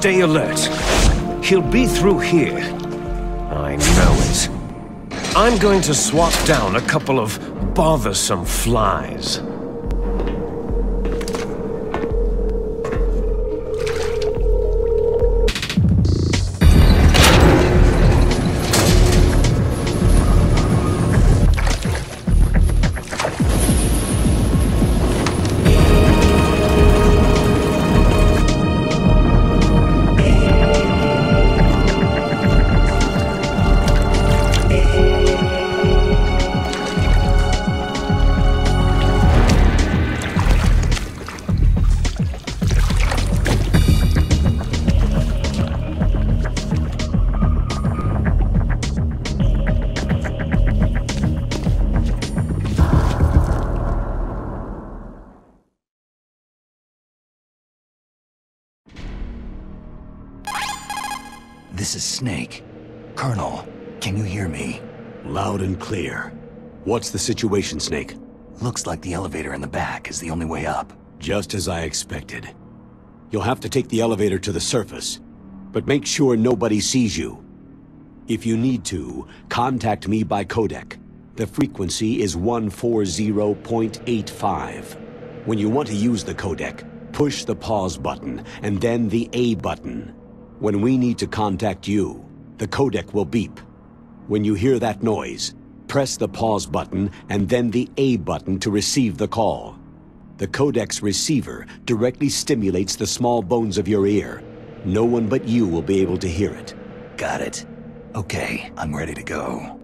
Stay alert. He'll be through here. I know it. I'm going to swat down a couple of bothersome flies. This is Snake. Colonel, can you hear me? Loud and clear. What's the situation, Snake? Looks like the elevator in the back is the only way up. Just as I expected. You'll have to take the elevator to the surface, but make sure nobody sees you. If you need to, contact me by codec. The frequency is 140.85. When you want to use the codec, push the pause button and then the A button. When we need to contact you, the codec will beep. When you hear that noise, press the pause button and then the A button to receive the call. The codec's receiver directly stimulates the small bones of your ear. No one but you will be able to hear it. Got it. Okay, I'm ready to go.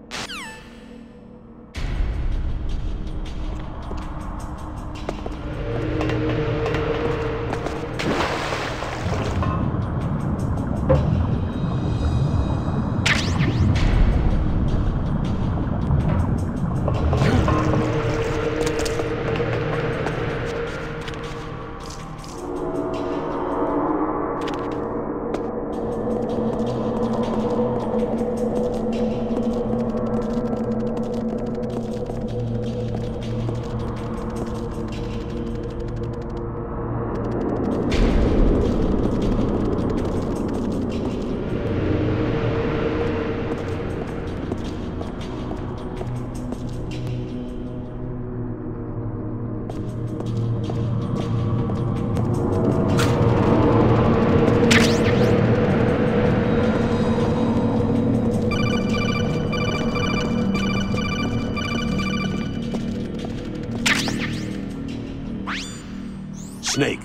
Snake,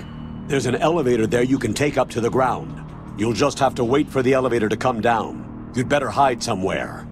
there's an elevator there you can take up to the ground. You'll just have to wait for the elevator to come down. You'd better hide somewhere.